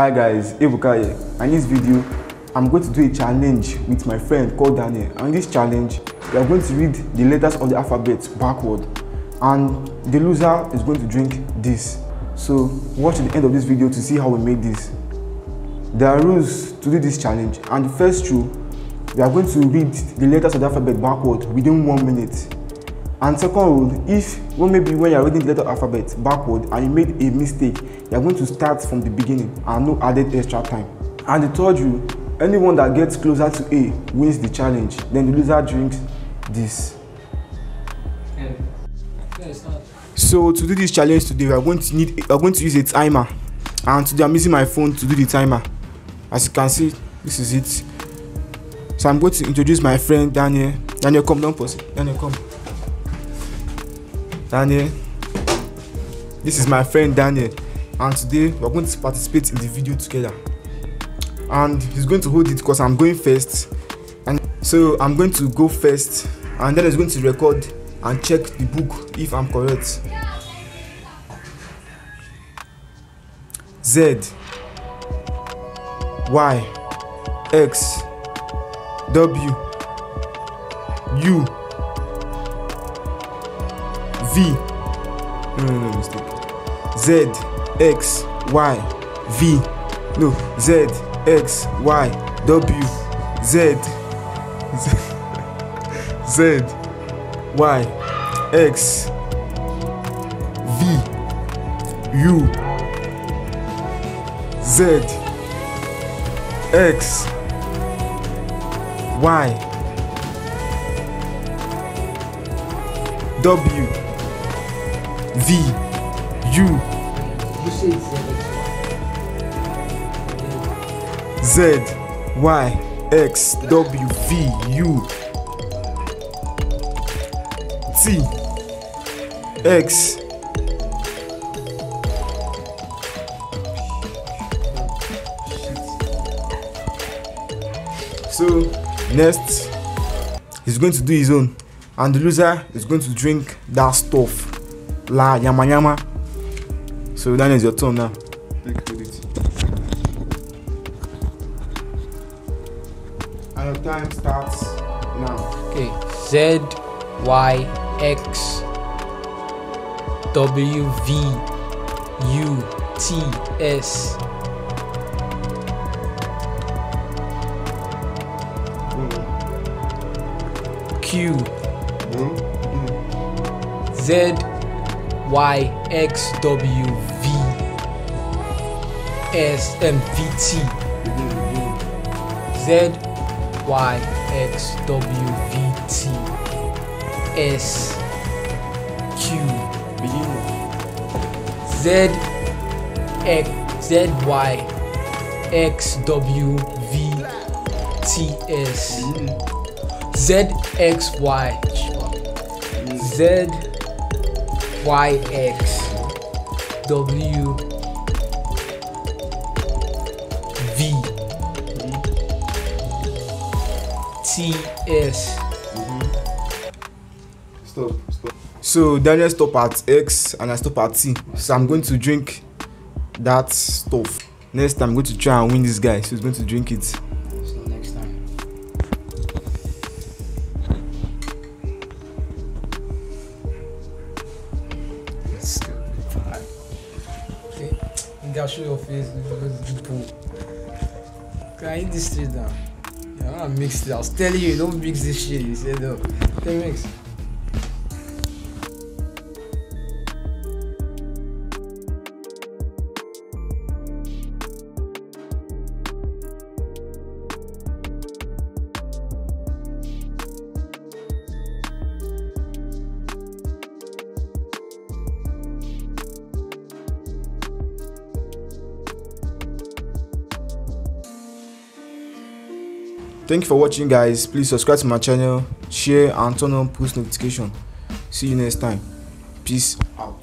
Hi guys, Ebukaye. In this video, I'm going to do a challenge with my friend called Daniel. And in this challenge, we are going to read the letters of the alphabet backward. And the loser is going to drink this. So watch the end of this video to see how we made this. There are rules to do this challenge. And the first rule, we are going to read the letters of the alphabet backward within 1 minute. And second rule, maybe when you are reading the letter alphabet backward and you made a mistake, you are going to start from the beginning and no added extra time. And the third rule, anyone that gets closer to A wins the challenge. Then the loser drinks this. So to do this challenge today, we are going to use a timer. And today I'm using my phone to do the timer. As you can see, this is it. So I'm going to introduce my friend Daniel. Daniel, come down, please. Daniel, come. Daniel, this is my friend Daniel, and today we're going to participate in the video together. And he's going to hold it because I'm going first, and so I'm going to go first, and then he's going to record and check the book if I'm correct. Z, Y, X, W, U, V, no mistake. Z, X, Y, V, no, Z, X, Y, W, Z, Z, Y, X, V, U, Z, X, Y, W, V, U, Z, Y, X, W, V, U, T, X, so next he's going to do his own, and the loser is going to drink that stuff. La yama yama. So that is your turn now. And your time starts now. Okay. Z, Y, X, W, V, U, T, S. Q. Z, Y, X, W, V, S, M, V, T. Z, Y, X, W, V, T, S, Q. Z, X, Z, Y, X, W, V, T, S. Z, X, Y. Z, Y, X, W, V, T, S. Stop. So Daniel stop at X and I stop at T. So I'm going to drink that stuff. Next time I'm going to try and win this guy. So he's going to drink it. So next time. You can show your face because it's pool. Can I eat this straight down? Yeah, I don't mix it. I was telling you, don't mix this shit. You said no. Can mix. Thank you for watching, guys. Please subscribe to my channel, share, and turn on post notification. See you next time. Peace out.